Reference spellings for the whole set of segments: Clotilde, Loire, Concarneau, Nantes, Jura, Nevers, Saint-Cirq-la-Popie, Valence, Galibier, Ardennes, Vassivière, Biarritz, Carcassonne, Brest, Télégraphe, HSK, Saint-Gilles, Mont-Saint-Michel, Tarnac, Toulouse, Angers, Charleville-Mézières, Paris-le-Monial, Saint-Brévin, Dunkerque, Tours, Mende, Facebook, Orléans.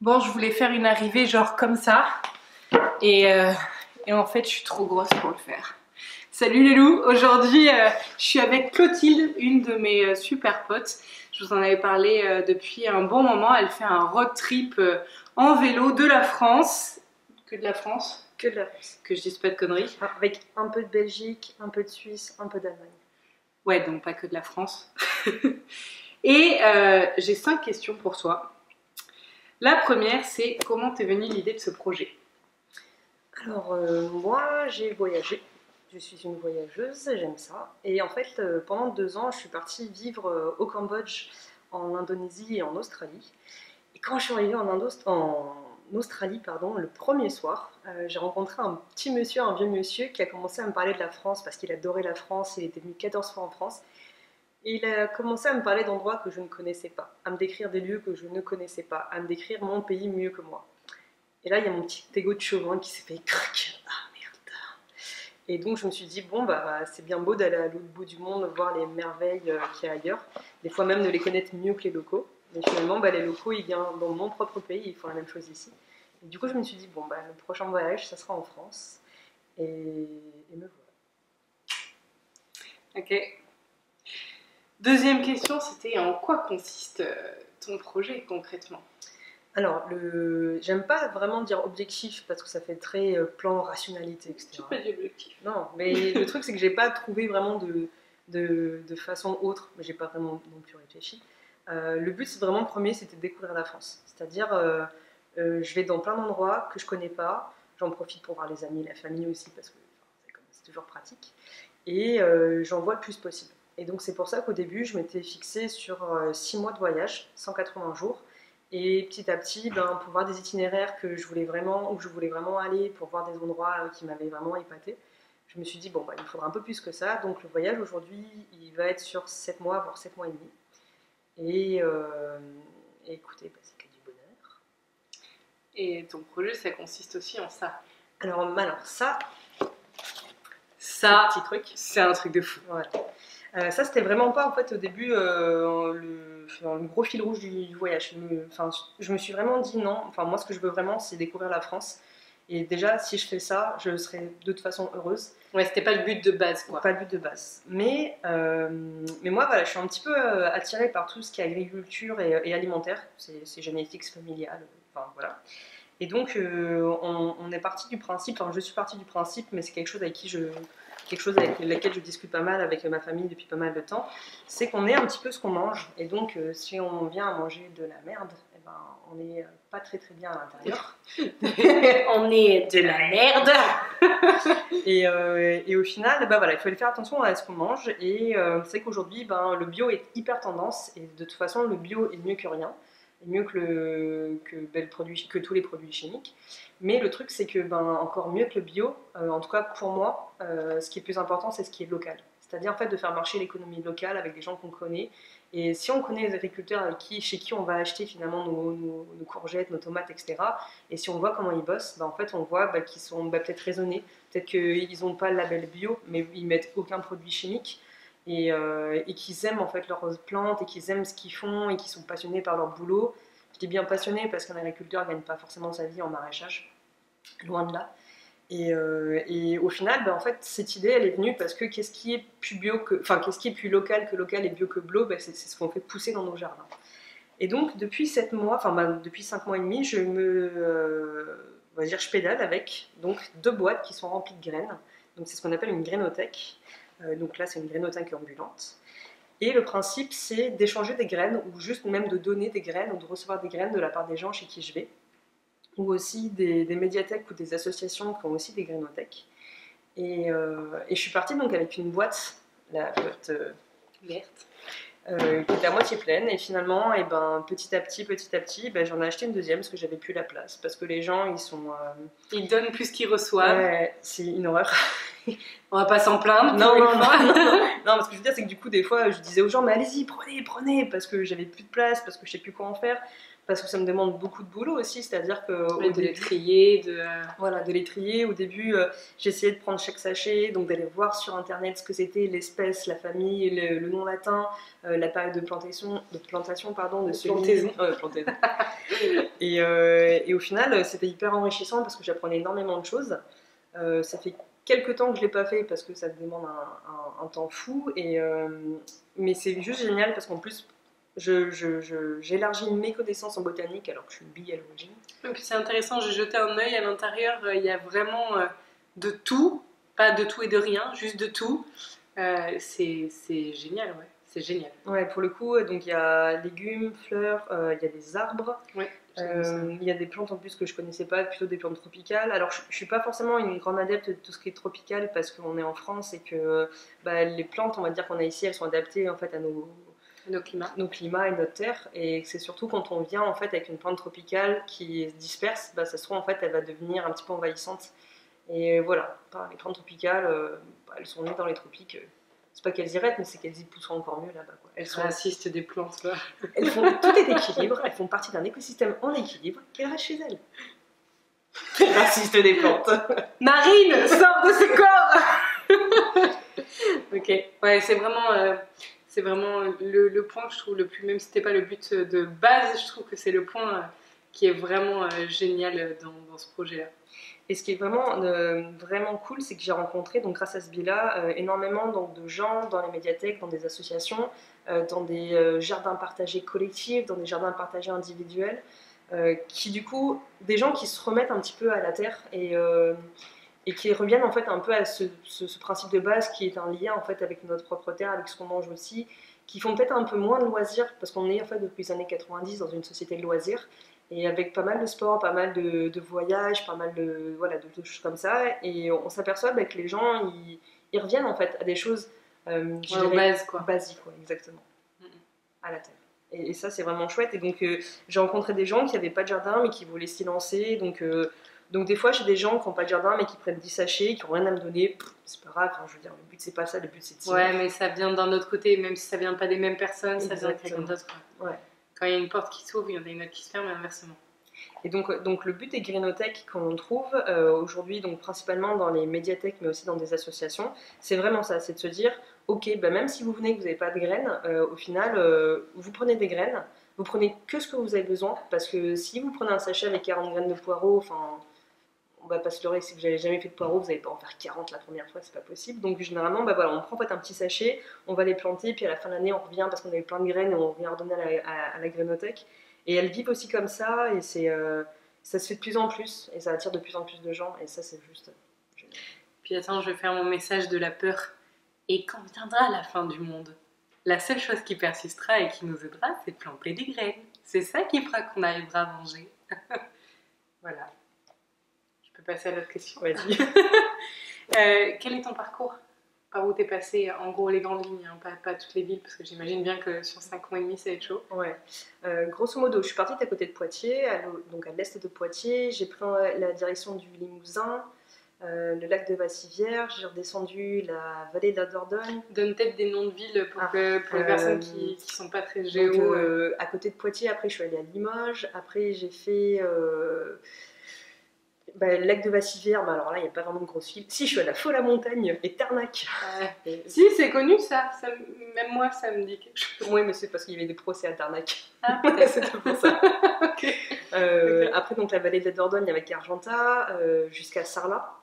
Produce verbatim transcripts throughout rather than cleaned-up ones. Bon, je voulais faire une arrivée genre comme ça. Et, euh, et en fait, je suis trop grosse pour le faire. Salut les loups! Aujourd'hui, euh, je suis avec Clotilde, une de mes euh, super potes. Je vous en avais parlé euh, depuis un bon moment. Elle fait un road trip euh, en vélo de la France. Que de la France? Que de la France. Que je dise pas de conneries. Avec un peu de Belgique, un peu de Suisse, un peu d'Allemagne. Ouais, donc pas que de la France. Et euh, j'ai cinq questions pour toi. La première, c'est comment t'es venue l'idée de ce projet? Alors, euh, moi, j'ai voyagé. Je suis une voyageuse, j'aime ça. Et en fait, euh, pendant deux ans, je suis partie vivre euh, au Cambodge, en Indonésie et en Australie. Et quand je suis arrivée en, Indo en Australie, pardon, le premier soir, euh, j'ai rencontré un petit monsieur, un vieux monsieur, qui a commencé à me parler de la France, parce qu'il adorait la France, il était venu quatorze fois en France. Et il a commencé à me parler d'endroits que je ne connaissais pas, à me décrire des lieux que je ne connaissais pas, à me décrire mon pays mieux que moi. Et là, il y a mon petit égo de chauvin qui s'est fait crac. Ah merde. Et donc, je me suis dit, bon, bah, c'est bien beau d'aller à l'autre bout du monde, voir les merveilles qu'il y a ailleurs, des fois même de les connaître mieux que les locaux. Mais finalement, bah, les locaux, ils viennent dans mon propre pays, ils font la même chose ici. Et du coup, je me suis dit, bon, bah, le prochain voyage, ça sera en France. Et, et me voilà. Ok. Deuxième question, c'était en quoi consiste ton projet concrètement? Alors, le... j'aime pas vraiment dire objectif parce que ça fait très plan, rationalité, et cetera. Tu peux dire objectif. Non, mais le truc c'est que j'ai pas trouvé vraiment de, de, de façon autre, mais j'ai pas vraiment non plus réfléchi. Euh, le but c'est vraiment premier, c'était de découvrir la France. C'est-à-dire, euh, euh, je vais dans plein d'endroits que je connais pas, j'en profite pour voir les amis, la famille aussi parce que enfin, c'est toujours pratique, et euh, j'en vois le plus possible. Et donc c'est pour ça qu'au début, je m'étais fixée sur six mois de voyage, cent quatre-vingts jours, et petit à petit, ben, pour voir des itinéraires que je voulais vraiment, où je voulais vraiment aller, pour voir des endroits qui m'avaient vraiment épatée, je me suis dit, bon, ben, il me faudra un peu plus que ça, donc le voyage aujourd'hui, il va être sur sept mois, voire sept mois et demi. Et euh, écoutez, ben, c'est que du bonheur. Et ton projet, ça consiste aussi en ça? Alors, alors ça, ça petit truc, c'est un truc de fou. Ouais. Euh, ça, c'était vraiment pas, en fait, au début, euh, le, enfin, le gros fil rouge du, du voyage. Le, enfin, je me suis vraiment dit non. Enfin, moi, ce que je veux vraiment, c'est découvrir la France. Et déjà, si je fais ça, je serai de toute façon heureuse. Ouais, c'était pas le but de base, quoi. Pas le but de base. Mais, euh, mais moi, voilà, je suis un petit peu attirée par tout ce qui est agriculture et, et alimentaire. C'est génétique, c'est familial, enfin, voilà. Et donc, euh, on, on est parti du principe, enfin, je suis partie du principe, mais c'est quelque chose avec qui je... quelque chose avec laquelle je discute pas mal avec ma famille depuis pas mal de temps, c'est qu'on est un petit peu ce qu'on mange. Et donc, euh, si on vient à manger de la merde, eh ben, on n'est pas très très bien à l'intérieur. On est de la merde. et, euh, et au final, bah, voilà, il fallait faire attention à ce qu'on mange. Et euh, c'est qu'aujourd'hui, ben, le bio est hyper tendance. Et de toute façon, le bio est mieux que rien. Mieux que, le, que, ben, le produit, que tous les produits chimiques. Mais le truc, c'est que, ben, encore mieux que le bio, euh, en tout cas pour moi, euh, ce qui est plus important, c'est ce qui est local. C'est-à-dire, en fait, de faire marcher l'économie locale avec des gens qu'on connaît. Et si on connaît les agriculteurs avec qui, chez qui on va acheter finalement nos, nos, nos courgettes, nos tomates, et cetera, et si on voit comment ils bossent, ben, en fait, on voit ben, qu'ils sont ben, peut-être raisonnés. Peut-être qu'ils n'ont pas le label bio, mais ils mettent aucun produit chimique. Et, euh, et qu'ils aiment en fait leurs plantes et qu'ils aiment ce qu'ils font et qu'ils sont passionnés par leur boulot. Je dis bien passionnés parce qu'un agriculteur ne gagne pas forcément sa vie en maraîchage, loin de là. Et, euh, et au final, ben, en fait, cette idée elle est venue parce que qu'est-ce qui est plus bio que, enfin qu'est-ce qui est plus local que local et bio que bio, ben, c'est ce qu'on fait pousser dans nos jardins. Et donc depuis sept mois, enfin ben, depuis cinq mois et demi, je me, euh, on va dire, je pédale avec donc deux boîtes qui sont remplies de graines. Donc c'est ce qu'on appelle une grainothèque. Donc là, c'est une grainothèque ambulante. Et le principe, c'est d'échanger des graines, ou juste même de donner des graines, ou de recevoir des graines de la part des gens chez qui je vais. Ou aussi des, des médiathèques ou des associations qui ont aussi des grainothèques. Et, euh, et je suis partie donc avec une boîte, la boîte euh, verte, euh, qui était à moitié pleine. Et finalement, et ben, petit à petit, petit à petit, ben, j'en ai acheté une deuxième parce que j'avais plus la place. Parce que les gens, ils sont... Euh... Ils donnent plus qu'ils reçoivent. Ouais, c'est une horreur. On va pas s'en plaindre. Non, non, non, non, non. Non, ce que je veux dire, c'est que du coup, des fois, je disais aux gens, mais allez-y, prenez, prenez, parce que j'avais plus de place, parce que je sais plus quoi en faire. parce que ça me demande beaucoup de boulot aussi, c'est-à-dire que oui, au de les trier, de voilà, de les trier. Au début, euh, j'essayais de prendre chaque sachet, donc d'aller voir sur internet ce que c'était l'espèce, la famille, le, le nom latin, euh, la période de plantation, de plantation pardon, de plantaison. Euh, plantaison. et, euh, et au final, c'était hyper enrichissant parce que j'apprenais énormément de choses. Euh, ça fait quelques temps que je l'ai pas fait parce que ça demande un, un, un temps fou, et euh, mais c'est juste génial parce qu'en plus je, je, je, j'élargis mes connaissances en botanique alors que je suis bi à l'origine. Donc c'est intéressant, j'ai jeté un œil à l'intérieur, il y a vraiment euh, de tout, pas de tout et de rien, juste de tout. Euh, c'est génial, ouais. C'est génial. Ouais, pour le coup, donc il y a légumes, fleurs, il euh, y a des arbres, il ouais, euh, y a des plantes en plus que je connaissais pas, plutôt des plantes tropicales. Alors je, je suis pas forcément une grande adepte de tout ce qui est tropical parce qu'on est en France et que bah, les plantes, on va dire qu'on a ici, elles sont adaptées en fait à nos, nos climats, nos climats et notre terre. Et c'est surtout quand on vient en fait avec une plante tropicale qui se disperse, bah, ça se trouve en fait elle va devenir un petit peu envahissante. Et voilà, bah, les plantes tropicales, euh, bah, elles sont nées dans les tropiques. Euh, C'est pas qu'elles y restent, mais c'est qu'elles y pousseront encore mieux là-bas. Elles sont racistes des plantes, là. Elles font tout est équilibre, elles font partie d'un écosystème en équilibre, qu'elles restent chez elles. Racistes des plantes. Marine, sors de ce corps. Ok, ouais, c'est vraiment, euh, c'est vraiment le, le point que je trouve le plus, même si c'était pas le but de base, je trouve que c'est le point euh, qui est vraiment euh, génial dans, dans ce projet-là. Et ce qui est vraiment, euh, vraiment cool, c'est que j'ai rencontré, donc grâce à ce bilan, euh, énormément donc, de gens dans les médiathèques, dans des associations, euh, dans des euh, jardins partagés collectifs, dans des jardins partagés individuels, euh, qui du coup, des gens qui se remettent un petit peu à la terre et, euh, et qui reviennent en fait un peu à ce, ce, ce principe de base qui est un lien en fait avec notre propre terre, avec ce qu'on mange aussi, qui font peut-être un peu moins de loisirs, parce qu'on est en fait depuis les années quatre-vingt-dix dans une société de loisirs, et avec pas mal de sport, pas mal de, de voyages, pas mal de, voilà, de, de choses comme ça, et on, on s'aperçoit bah, que les gens, ils, ils reviennent en fait à des choses euh, je ouais, dirais, base, quoi. basiques, quoi, exactement, mm-hmm. à la terre. Et, et ça, c'est vraiment chouette, et donc euh, j'ai rencontré des gens qui n'avaient pas de jardin, mais qui voulaient s'y lancer, donc, euh, donc des fois, j'ai des gens qui n'ont pas de jardin, mais qui prennent dix sachets, qui n'ont rien à me donner, c'est pas grave, hein, je veux dire, le but, c'est pas ça, le but, c'est de s'y Ouais, mais ça vient d'un autre côté, même si ça vient pas des mêmes personnes, exactement. Ça vient de quelqu'un d'autre, quoi. Ouais. Quand il y a une porte qui s'ouvre, il y en a une autre qui se ferme et inversement. Et donc, donc le but des grainothèques qu'on trouve euh, aujourd'hui, donc principalement dans les médiathèques, mais aussi dans des associations, c'est vraiment ça, c'est de se dire, ok, bah même si vous venez que vous n'avez pas de graines, euh, au final, euh, vous prenez des graines, vous prenez que ce que vous avez besoin, parce que si vous prenez un sachet avec quarante graines de poireaux, enfin, on va pas se leurrer, si vous n'avez jamais fait de poireaux, vous n'allez pas en faire quarante la première fois, c'est pas possible. Donc généralement, bah voilà, on prend en fait un petit sachet, on va les planter, puis à la fin de l'année, on revient parce qu'on a eu plein de graines et on revient redonner à la, à, à la grainothèque. Et elles vivent aussi comme ça, et c'est, euh, ça se fait de plus en plus, et ça attire de plus en plus de gens, et ça c'est juste génial. Puis attends, je vais faire mon message de la peur. Et quand viendra la fin du monde, la seule chose qui persistera et qui nous aidera, c'est de planter des graines. C'est ça qui fera qu'on arrivera à manger. Voilà. Passer à l'autre question. Vas-y. euh, quel est ton parcours? Par où t'es passé? En gros, les grandes lignes, hein, pas, pas toutes les villes, parce que j'imagine bien que sur cinq mois et demi, ça va être chaud. Ouais. Euh, grosso modo, je suis partie à côté de Poitiers, à donc à l'est de Poitiers. J'ai pris la direction du Limousin, euh, le lac de Vassivière. J'ai redescendu la vallée de la Dordogne. Donne peut-être des noms de villes pour, ah, que, pour euh, les personnes qui ne sont pas très géo. Donc, euh, à côté de Poitiers, après, je suis allée à Limoges. Après, j'ai fait... Euh, Bah, le lac de Vassivière, bah, alors là il n'y a pas vraiment de grosse ville. Si, je suis à la Folle-à-Montagne et Tarnac. Ouais. Si, c'est connu ça. ça. Même moi ça me dit quelque chose. Oui, mais c'est parce qu'il y avait des procès à Tarnac. Ah, c'était pour ça. Okay. Euh, okay. Après, donc la vallée de la Dordogne avec Argentat, euh, jusqu'à Sarlat.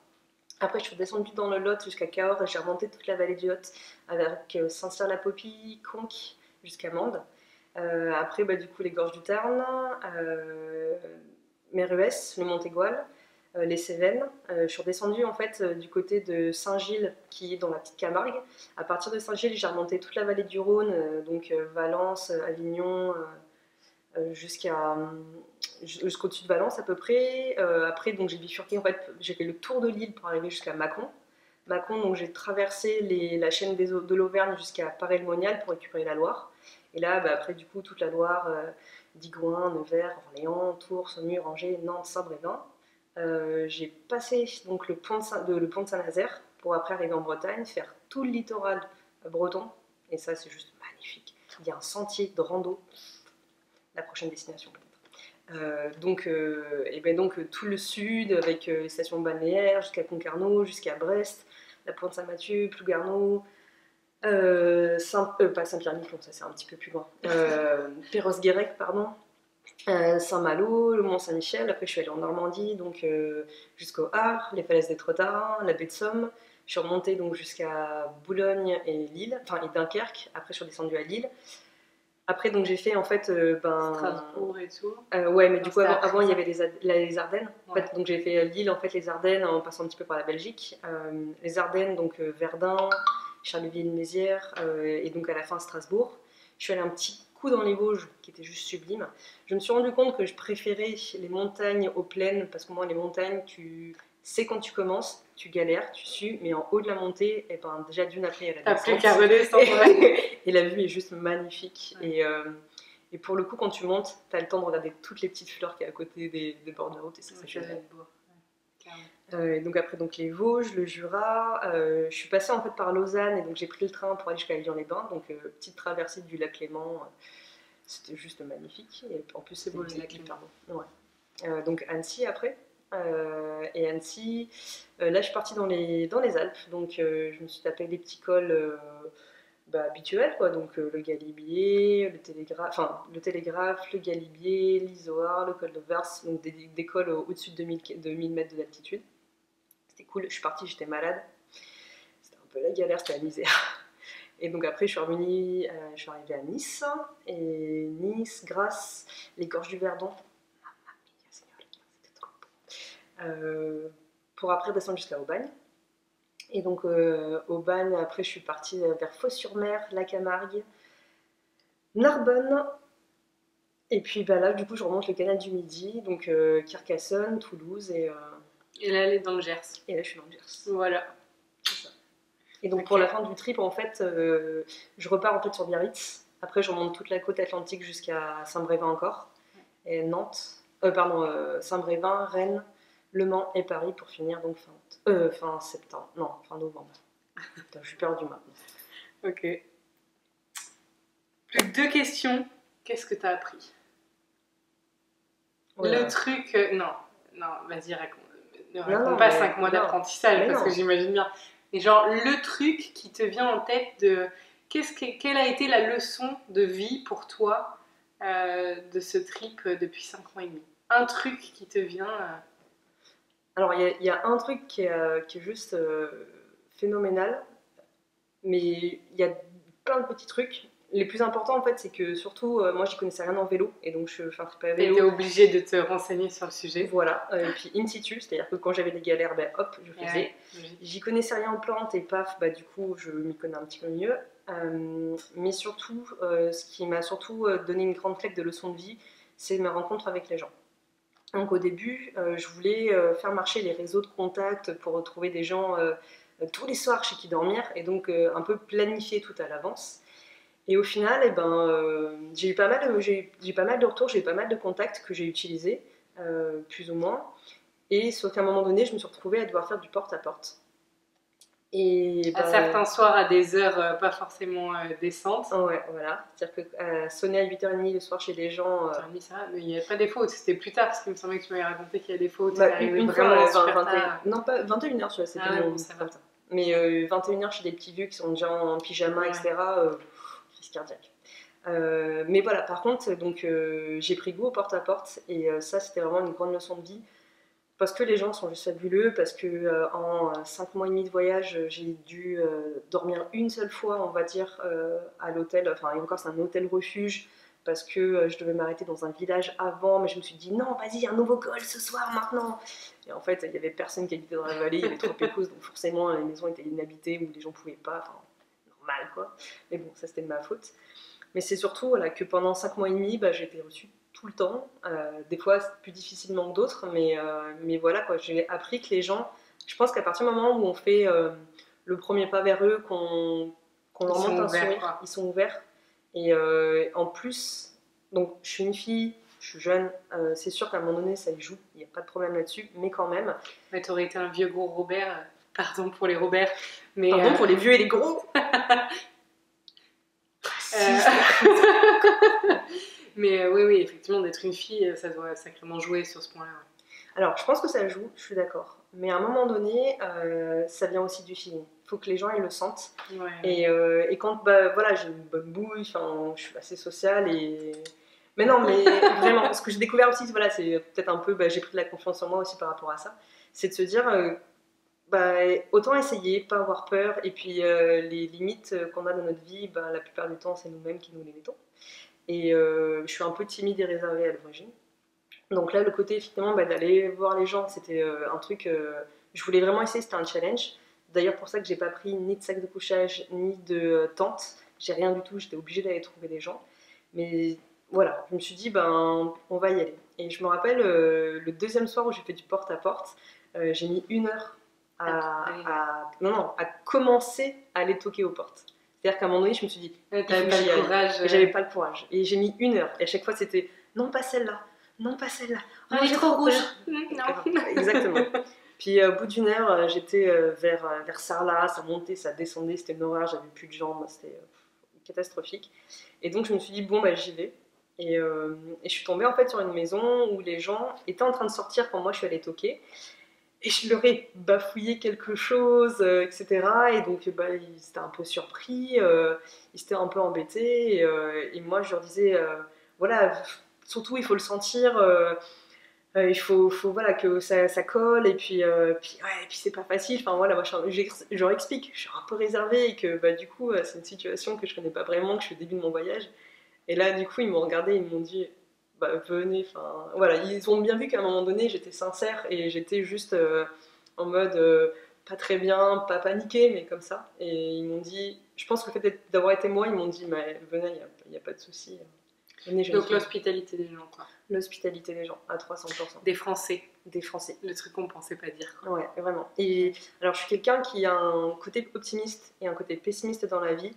Après, je suis redescendue dans le Lot jusqu'à Cahors et j'ai remonté toute la vallée du Lot avec euh, Saint-Cirq-la-Popie, Conque, jusqu'à Mende. Euh, après, bah, du coup, les gorges du Tarn, euh, Méruès, le Mont-Égual. Euh, les Cévennes. Euh, je suis redescendue en fait euh, du côté de Saint-Gilles, qui est dans la petite Camargue. À partir de Saint-Gilles, j'ai remonté toute la vallée du Rhône, euh, donc euh, Valence, euh, Avignon, euh, jusqu'à jusqu'au-dessus de Valence à peu près. Euh, après, donc j'ai bifurqué en fait, j'ai fait le tour de l'île pour arriver jusqu'à Macon. Macon, donc j'ai traversé les, la chaîne des, de l'Auvergne jusqu'à Paris-le-Monial pour récupérer la Loire. Et là, bah, après du coup, toute la Loire, euh, Digoin, Nevers, Orléans, Tours, Saumur, Angers, Nantes, Saint-Brévin. Euh, j'ai passé donc, le pont de Saint-Nazaire Saint pour après arriver en Bretagne, faire tout le littoral breton. Et ça, c'est juste magnifique. Il y a un sentier de rando. La prochaine destination, peut-être. Euh, donc, euh, et ben donc euh, tout le sud avec euh, les stations balnéaires jusqu'à Concarneau, jusqu'à Brest, la Pointe-Saint-Mathieu, Plougarneau, euh, Saint, euh, pas Saint-Pierre-Miquelon, ça c'est un petit peu plus loin, euh, Perros-Guirec pardon, euh, Saint-Malo, le Mont-Saint-Michel. Après je suis allée en Normandie, donc euh, jusqu'au Har, les falaises des Trottards, la baie de Somme. Je suis remontée donc jusqu'à Boulogne et Lille, enfin et Dunkerque. Après je suis redescendue à Lille. Après, donc j'ai fait en fait. Euh, ben, Strasbourg et Tours. Euh, ouais, mais enfin, du coup, avant, avant il y avait les, les Ardennes. En ouais. fait, donc j'ai fait Lille, en fait, les Ardennes, en passant un petit peu par la Belgique. Euh, les Ardennes, donc euh, Verdun, Charleville-Mézières, euh, et donc à la fin Strasbourg. Je suis allée un petit coup dans les Vosges, qui était juste sublime. Je me suis rendu compte que je préférais les montagnes aux plaines, parce qu'au moins, les montagnes, tu sais quand tu commences, tu galères, tu sues, mais en haut de la montée, et ben, déjà d'une après, à la descente. Après, redescendre. Et, et la vue est juste magnifique. Ouais. Et, euh, et pour le coup, quand tu montes, tu as le temps de regarder toutes les petites fleurs qu'il y a à côté des, des bords de route. Et ça, ouais, c'est chouette. Ouais. Euh, et donc après, donc, les Vosges, le Jura. Euh, je suis passée en fait par Lausanne, et donc j'ai pris le train pour aller jusqu'à Avignon-les-Bains. Donc euh, petite traversée du lac Léman. Euh, C'était juste magnifique. Et en plus, c'est beau le lac Léman. Ouais. Euh, donc Annecy après. Euh, et Annecy, euh, là je suis partie dans les, dans les Alpes, donc euh, je me suis tapé des petits cols euh, bah, habituels, quoi. Donc euh, le Galibier, le Télégraphe, enfin le Télégraphe, le Galibier, l'Isoard, le col de Vars, donc des, des cols au-dessus de mille mètres de d'altitude. C'était cool, je suis partie, j'étais malade, c'était un peu la galère, c'était la misère. Et donc après je suis revenue, euh, je suis arrivée à Nice, et Nice, Grasse, les gorges du Verdon. Euh, pour après descendre jusqu'à Aubagne. Et donc euh, Aubagne, après je suis partie vers Fos-sur-Mer, la Camargue, Narbonne, et puis bah, là du coup je remonte le canal du Midi, donc euh, Carcassonne, Toulouse, et, euh... et là elle est dans le Gers. Et là je suis dans le Gers. Voilà. Ça. Et donc okay. Pour la fin du trip, en fait, euh, je repars en fait sur Biarritz, après je remonte toute la côte atlantique jusqu'à Saint-Brévin encore, et Nantes, euh, pardon, euh, Saint-Brévin, Rennes, Le Mans et Paris pour finir donc fin, euh, fin septembre, non, fin novembre. Putain, je suis perdue maintenant. Ok. Plus que deux questions. Qu'est-ce que t'as appris? Ouais. Le truc... Euh, non, non, vas-y, raconte. Ne raconte pas cinq mois d'apprentissage parce non. que j'imagine bien. Mais genre, le truc qui te vient en tête de... Qu'est-ce que, quelle a été la leçon de vie pour toi euh, de ce trip depuis cinq mois et demi? Un truc qui te vient... Euh, Alors, il y, y a un truc qui est, euh, qui est juste euh, phénoménal, mais il y a plein de petits trucs. Les plus importants, en fait, c'est que surtout, euh, moi, je n'y connaissais rien en vélo, et donc je ne fais pas vélo. Tu étais obligée de te renseigner sur le sujet. Voilà, euh, et puis in situ, c'est-à-dire que quand j'avais des galères, ben, hop, je faisais. Ouais, j'y connaissais rien en plantes, et paf, bah, du coup, je m'y connais un petit peu mieux. Euh, mais surtout, euh, ce qui m'a surtout donné une grande claque de leçon de vie, c'est ma rencontre avec les gens. Donc au début, euh, je voulais euh, faire marcher les réseaux de contacts pour retrouver des gens euh, tous les soirs chez qui dormir, et donc euh, un peu planifier tout à l'avance. Et au final, eh ben, euh, j'ai eu pas mal de, j'ai, j'ai pas mal de retours, j'ai eu pas mal de contacts que j'ai utilisés, euh, plus ou moins. Et sauf qu'à un moment donné, je me suis retrouvée à devoir faire du porte-à-porte. Et, ben, à certains euh... soirs, à des heures euh, pas forcément euh, décentes. Ouais, voilà. C'est-à-dire que euh, sonner à huit heures trente le soir chez les gens. Euh... huit heures trente, ça va, mais il n'y avait pas des fautes, c'était plus tard, parce qu'il me semblait que tu m'avais raconté qu'il y a des fautes. Bah, une, une fois, non, pas vingt et une heures, tu vois, c'était ah, bon, ça va. Mais euh, vingt et une heures chez des petits vieux qui sont déjà en pyjama, ouais. et cetera, euh, crise cardiaque. Euh, mais voilà, par contre, donc euh, j'ai pris goût au porte-à-porte, et euh, ça, c'était vraiment une grande leçon de vie. Parce que les gens sont juste fabuleux, parce que euh, en cinq mois et demi de voyage, j'ai dû euh, dormir une seule fois, on va dire, euh, à l'hôtel. Enfin, et encore, c'est un hôtel-refuge, parce que euh, je devais m'arrêter dans un village avant, mais je me suis dit, non, vas-y, un nouveau col ce soir, maintenant. Et en fait, il n'y avait personne qui habitait dans la vallée, il y avait trop de pécouses, donc forcément, les maisons étaient inhabitées, où les gens ne pouvaient pas, enfin, normal, quoi. Mais bon, ça, c'était de ma faute. Mais c'est surtout voilà, que pendant cinq mois et demi, bah, j'ai été reçue tout le temps, euh, des fois plus difficilement que d'autres, mais, euh, mais voilà quoi, j'ai appris que les gens, je pense qu'à partir du moment où on fait euh, le premier pas vers eux, qu'on qu'on leur montre un sourire, ils sont ouverts, et euh, en plus, donc je suis une fille, je suis jeune, euh, c'est sûr qu'à un moment donné ça y joue, il n'y a pas de problème là-dessus, mais quand même. Mais t'aurais été un vieux gros Robert, pardon pour les Robert, mais... Pardon euh... pour les vieux et les gros. euh... Mais euh, oui, oui, effectivement, d'être une fille, ça doit sacrément jouer sur ce point-là. Ouais. Alors, je pense que ça joue, je suis d'accord. Mais à un moment donné, euh, ça vient aussi du feeling. Il faut que les gens ils le sentent. Ouais. Et, euh, et quand bah, voilà, j'ai une bonne bouille, je suis assez sociale. Et... Mais non, mais vraiment, ce que j'ai découvert aussi, voilà, c'est peut-être un peu, bah, j'ai pris de la confiance en moi aussi par rapport à ça. C'est de se dire, euh, bah, autant essayer, pas avoir peur. Et puis, euh, les limites qu'on a dans notre vie, bah, la plupart du temps, c'est nous-mêmes qui nous les mettons. Et euh, je suis un peu timide et réservée à l'origine. Donc là, le côté, effectivement, bah, d'aller voir les gens, c'était euh, un truc... Euh, je voulais vraiment essayer, c'était un challenge. D'ailleurs, pour ça que j'ai pas pris ni de sac de couchage, ni de euh, tente. J'ai rien du tout, j'étais obligée d'aller trouver des gens. Mais voilà, je me suis dit, ben, on va y aller. Et je me rappelle, euh, le deuxième soir où j'ai fait du porte-à-porte, euh, j'ai mis une heure à, ah, oui. à, non, non, à commencer à aller toquer aux portes. C'est-à-dire qu'à un moment donné, je me suis dit, ah, j'avais pas le courage. J'avais pas le courage. Et j'ai mis une heure. Et à chaque fois, c'était, non, pas celle-là. Non, pas celle-là. Oh, elle est trop rouge. Non. Exactement. Puis, au bout d'une heure, j'étais vers, vers Sarlat. Ça montait, ça descendait. C'était une horreur. J'avais plus de jambes. C'était catastrophique. Et donc, je me suis dit, bon, bah, j'y vais. Et, euh, et je suis tombée, en fait, sur une maison où les gens étaient en train de sortir quand moi, je suis allée toquer. Et je leur ai bafouillé quelque chose, euh, et cetera. Et donc, bah, ils étaient un peu surpris. Euh, ils étaient un peu embêtés. Et, euh, et moi, je leur disais, euh, voilà... Surtout, il faut le sentir, euh, euh, il faut, faut voilà, que ça, ça colle, et puis, euh, puis, ouais, puis c'est pas facile. Enfin, voilà, moi, je leur explique, je suis un peu réservée, et que bah, du coup, c'est une situation que je connais pas vraiment, que je suis au début de mon voyage. Et là, du coup, ils m'ont regardé, ils m'ont dit, bah, venez. Enfin, voilà, ils ont bien vu qu'à un moment donné, j'étais sincère, et j'étais juste euh, en mode euh, pas très bien, pas paniquée, mais comme ça. Et ils m'ont dit, je pense que le fait d'avoir été moi, ils m'ont dit, bah, venez, il n'y a, a pas de souci. Donc l'hospitalité des gens, quoi. L'hospitalité des gens, à trois cents pour cent. Des Français. Des Français. Le truc qu'on pensait pas dire, quoi. Ouais, vraiment. Et alors, je suis quelqu'un qui a un côté optimiste et un côté pessimiste dans la vie.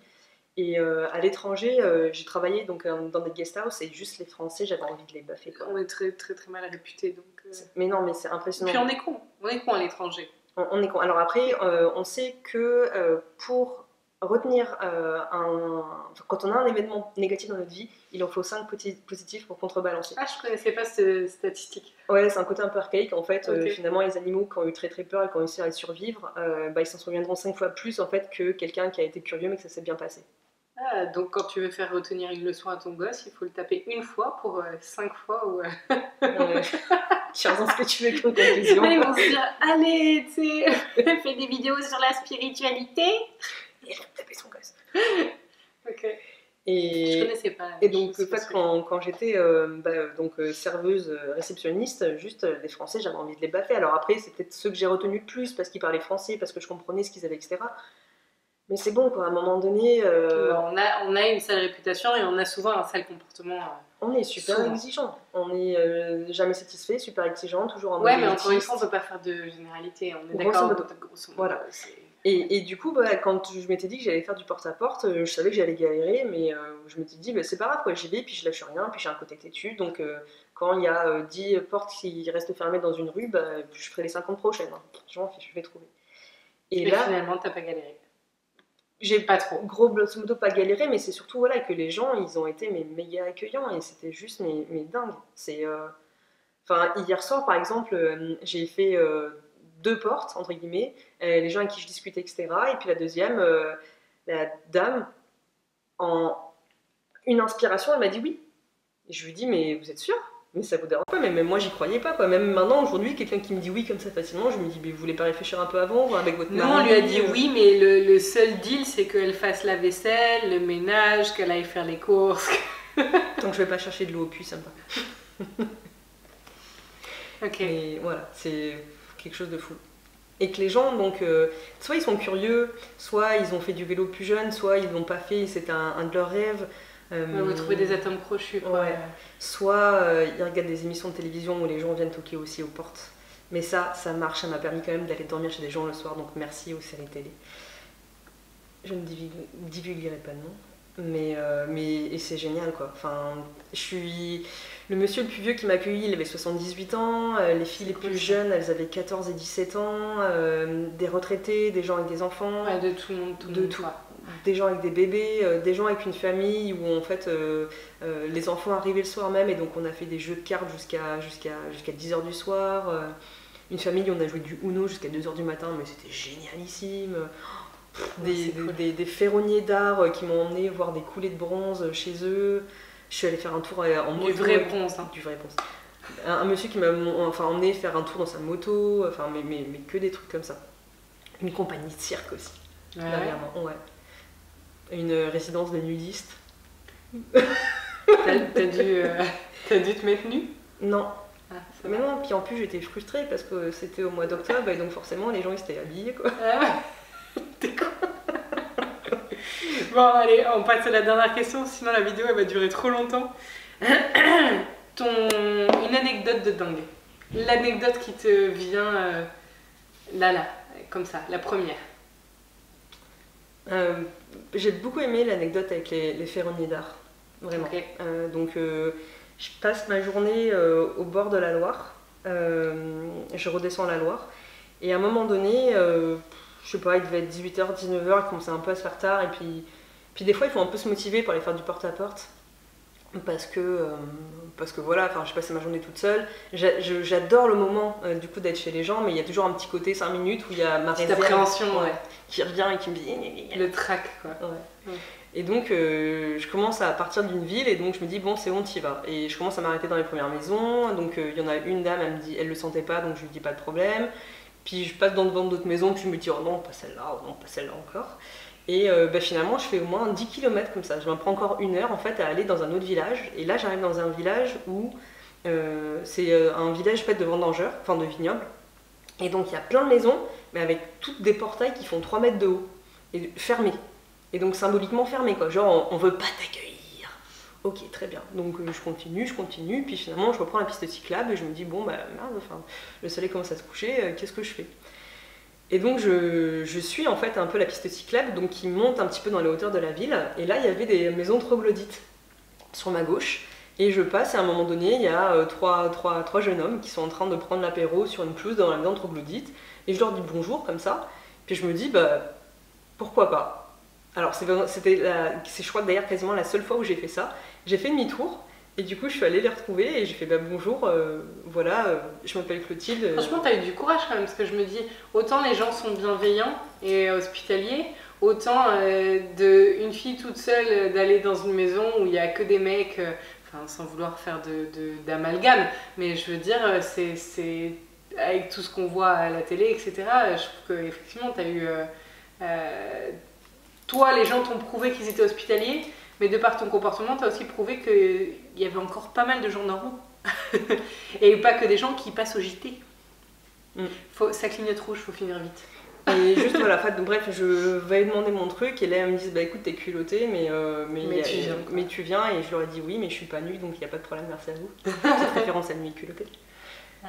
Et euh, à l'étranger, euh, j'ai travaillé donc, euh, dans des guest house, et juste les Français, j'avais envie de les baffer, quoi. On est très, très, très mal réputés, donc... Euh... Mais non, mais c'est impressionnant. Et puis on est con. On est con à l'étranger. On, on est con. Alors après, euh, on sait que euh, pour... retenir euh, un... Enfin, quand on a un événement négatif dans notre vie, il en faut cinq positifs pour contrebalancer. Ah, je connaissais pas cette statistique. Ouais, c'est un côté un peu archaïque. En fait, okay. euh, finalement, les animaux qui ont eu très très peur et qui ont réussi à survivre, euh, bah, ils s'en souviendront cinq fois plus en fait, que quelqu'un qui a été curieux mais que ça s'est bien passé. Ah, donc quand tu veux faire retenir une leçon à ton gosse, il faut le taper une fois pour euh, cinq fois ou... Euh... ouais. Tiens-en ce que tu veux comme conclusion. Ouais, ils vont se dire, allez, tu sais, fais des vidéos sur la spiritualité. Et elle tapait son gosse. Okay. Et, je connaissais pas. Et donc, pas quand, quand j'étais euh, bah, donc euh, serveuse, euh, réceptionniste, juste euh, les Français, j'avais envie de les baffer. Alors après, c'est peut-être ceux que j'ai retenus le plus parce qu'ils parlaient français, parce que je comprenais ce qu'ils avaient, et cetera. Mais c'est bon, quoi. À un moment donné, euh... on a on a une sale réputation et on a souvent un sale comportement. Euh... On est super souvent. Exigeant, on est euh, jamais satisfait, super exigeant, toujours en. Ouais, mais encore une fois, on peut pas faire de généralité. On est d'accord. Voilà. Et, et du coup, bah, quand je m'étais dit que j'allais faire du porte-à-porte, -porte, je savais que j'allais galérer, mais euh, je m'étais dit, bah, c'est pas grave, j'y vais, puis je lâche rien, puis j'ai un côté têtu, donc euh, quand il y a euh, dix portes qui restent fermées dans une rue, bah, je ferai les cinquante prochaines, hein. Je vais trouver. Et mais là, finalement, t'as pas galéré. J'ai pas trop. Gros grosso modo pas galéré, mais c'est surtout voilà, que les gens, ils ont été mais, méga accueillants, et c'était juste mais, mais dingue. C'est, euh... enfin, hier soir, par exemple, euh, j'ai fait... Euh, deux portes, entre guillemets, les gens avec qui je discutais, et cetera. Et puis la deuxième, euh, la dame, en une inspiration, elle m'a dit oui. Et je lui dis, mais vous êtes sûr? Mais ça vous dérange pas? Mais même moi, j'y croyais pas, quoi. Même maintenant, aujourd'hui, quelqu'un qui me dit oui comme ça facilement, je me dis, mais vous voulez pas réfléchir un peu avant avec votre maman? Non, on lui a dit oui, mais le, le seul deal, c'est qu'elle fasse la vaisselle, le ménage, qu'elle aille faire les courses. Donc je vais pas chercher de l'eau au puits, ça me va. Ok. Mais voilà, c'est... quelque chose de fou. Et que les gens, donc, euh, soit ils sont curieux, soit ils ont fait du vélo plus jeune, soit ils l'ont pas fait, c'était un, un de leurs rêves. Euh, ouais, vous trouvez des atomes crochus. Quoi. Ouais. Soit euh, ils regardent des émissions de télévision où les gens viennent toquer aussi aux portes. Mais ça, ça marche, ça m'a permis quand même d'aller dormir chez des gens le soir, donc merci aux séries télé. Je ne divulguerai pas de nom. Mais, euh, mais c'est génial, quoi. Enfin, je suis... Le monsieur le plus vieux qui m'a accueilli, il avait soixante-dix-huit ans. Euh, les filles les cool. plus jeunes, elles avaient quatorze et dix-sept ans. Euh, des retraités, des gens avec des enfants. Ouais, de tout le monde, tout le monde. De tout. Ouais. des gens avec des bébés, euh, des gens avec une famille où en fait euh, euh, les enfants arrivaient le soir même et donc on a fait des jeux de cartes jusqu'à jusqu'à jusqu'à dix heures du soir. Euh, une famille où on a joué du Uno jusqu'à deux heures du matin, mais c'était génialissime. Pff, ouais, des, cool. des, des, des ferronniers d'art qui m'ont emmené voir des coulées de bronze chez eux. Je suis allée faire un tour en moto. Du vrai bronze, hein. Du vrai bronze. Un, un monsieur qui m'a enfin, emmené faire un tour dans sa moto, enfin, mais, mais, mais que des trucs comme ça. Une compagnie de cirque aussi. Ouais. Là, ouais. Une résidence de nudistes. T'as dû, euh, dû te mettre nue? Non. Ah, mais non, puis en plus j'étais frustrée parce que c'était au mois d'octobre et donc forcément les gens ils s'étaient habillés quoi. Ah. T'es con. Bon allez, on passe à la dernière question, sinon la vidéo elle va durer trop longtemps. Ton... Une anecdote de dingue. L'anecdote qui te vient euh, là là, comme ça, la première. Euh, j'ai beaucoup aimé l'anecdote avec les, les ferronniers d'art, vraiment. Okay. Euh, donc euh, je passe ma journée euh, au bord de la Loire, euh, je redescends la Loire et à un moment donné, euh, je sais pas, il devait être dix-huit heures, dix-neuf heures, il commençait un peu à se faire tard et puis, puis des fois il faut un peu se motiver pour aller faire du porte-à-porte parce que, euh, parce que voilà, enfin je passais ma journée toute seule, j'adore le moment euh, du coup d'être chez les gens mais il y a toujours un petit côté cinq minutes où il y a ma réserve, appréhension ouais, ouais. qui revient et qui me dit le trac quoi. Ouais. Ouais. Et donc euh, je commence à partir d'une ville et donc je me dis bon c'est bon t'y vas et je commence à m'arrêter dans les premières maisons donc il euh, y en a une dame elle me dit elle le sentait pas donc je lui dis pas de problème. Puis je passe dans devant d'autres maisons, puis je me dis oh non, pas celle-là, oh non, pas celle-là encore. Et euh, bah, finalement, je fais au moins dix kilomètres comme ça. Je m'en prends encore une heure en fait à aller dans un autre village. Et là, j'arrive dans un village où euh, c'est euh, un village fait de vendangeurs, enfin de vignobles. Et donc il y a plein de maisons, mais avec toutes des portails qui font trois mètres de haut et fermés. Et donc symboliquement fermés quoi. Genre on, on veut pas t'accueillir. Ok, très bien. Donc euh, je continue, je continue, puis finalement je reprends la piste cyclable et je me dis bon bah merde, enfin, le soleil commence à se coucher, euh, qu'est-ce que je fais? Et donc je, je suis en fait un peu la piste cyclable, donc qui monte un petit peu dans les hauteurs de la ville, et là il y avait des maisons troglodytes sur ma gauche, et je passe et à un moment donné il y a euh, trois, trois, trois jeunes hommes qui sont en train de prendre l'apéro sur une pelouse dans la maison troglodyte, et je leur dis bonjour comme ça, puis je me dis bah pourquoi pas? Alors c'était, je crois d'ailleurs quasiment la seule fois où j'ai fait ça. J'ai fait demi-tour et du coup je suis allée les retrouver et j'ai fait bah bonjour, euh, voilà, euh, je m'appelle Clotilde. Euh... Franchement t'as eu du courage quand même parce que je me dis autant les gens sont bienveillants et hospitaliers, autant euh, de une fille toute seule d'aller dans une maison où il n'y a que des mecs, euh, enfin sans vouloir faire de, d'amalgame, mais je veux dire c'est avec tout ce qu'on voit à la télé et cetera. Je trouve qu'effectivement t'as eu... Euh, euh, Toi, les gens t'ont prouvé qu'ils étaient hospitaliers, mais de par ton comportement, t'as aussi prouvé qu'il y avait encore pas mal de gens normaux. Et pas que des gens qui passent au J T. Mm. Faut, ça clignote rouge, faut finir vite. Et juste voilà, fait, donc, bref, je vais demander mon truc et là, ils me disent bah écoute, t'es culottée, mais, euh, mais, mais, tu viens, mais tu viens. Et je leur ai dit oui, mais je suis pas nue, donc il n'y a pas de problème, merci à vous. Cette référence à nuit culottée. Ah,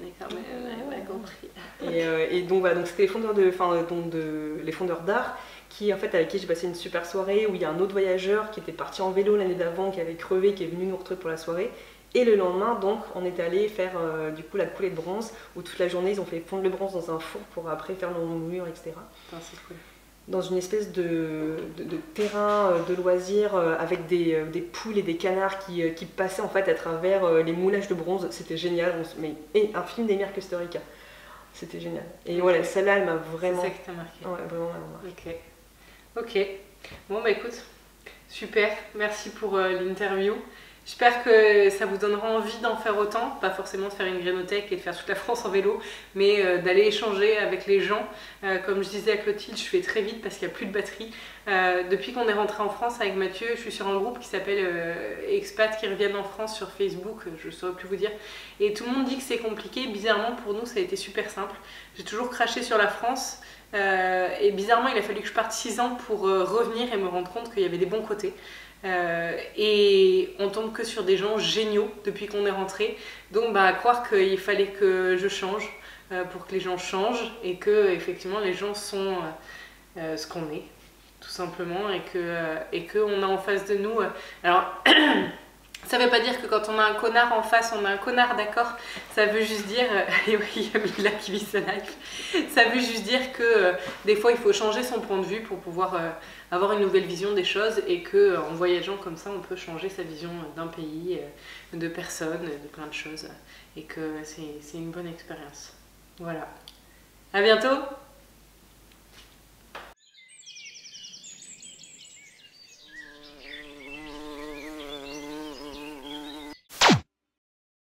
d'accord, mais on a compris. Et, euh, et donc voilà, donc c'était les fondeurs de, enfin, donc de, les fondeurs d'art. Qui, en fait, avec qui j'ai passé une super soirée, où il y a un autre voyageur qui était parti en vélo l'année d'avant, qui avait crevé, qui est venu nous retrouver pour la soirée. Et le lendemain, donc, on est allé faire euh, du coup la coulée de bronze, où toute la journée, ils ont fait fondre le bronze dans un four pour après faire le moulure, et cetera. Enfin, c'est cool. Dans une espèce de, de, de terrain euh, de loisirs euh, avec des, euh, des poules et des canards qui, euh, qui passaient en fait à travers euh, les moulages de bronze. C'était génial, on se... mais et un film des mers Costa Rica. C'était génial. Et okay. Voilà, celle-là, elle m'a vraiment... C'est ça qui t'a marqué. Ouais, vraiment, elle m'a marqué. Ok. Ok, bon bah écoute, super, merci pour euh, l'interview. J'espère que ça vous donnera envie d'en faire autant, pas forcément de faire une grainothèque et de faire toute la France en vélo, mais euh, d'aller échanger avec les gens. Euh, comme je disais à Clotilde, je fais très vite parce qu'il n'y a plus de batterie. Euh, depuis qu'on est rentré en France avec Mathieu, je suis sur un groupe qui s'appelle euh, Expats qui reviennent en France sur Facebook, je ne saurais plus vous dire. Et tout le monde dit que c'est compliqué, bizarrement pour nous ça a été super simple. J'ai toujours craché sur la France. Euh, et bizarrement, il a fallu que je parte six ans pour euh, revenir et me rendre compte qu'il y avait des bons côtés. Euh, et on tombe que sur des gens géniaux depuis qu'on est rentré. Donc, bah, à croire qu'il fallait que je change euh, pour que les gens changent et que, effectivement, les gens sont euh, euh, ce qu'on est, tout simplement, et que, euh, et que on a en face de nous. Euh, alors, Ça ne veut pas dire que quand on a un connard en face, on a un connard, d'accord? Ça veut juste dire... Et oui, il y a qui vit sa life. Ça veut juste dire que euh, des fois, il faut changer son point de vue pour pouvoir euh, avoir une nouvelle vision des choses et qu'en euh, voyageant comme ça, on peut changer sa vision d'un pays, euh, de personnes, de plein de choses et que c'est une bonne expérience. Voilà. À bientôt!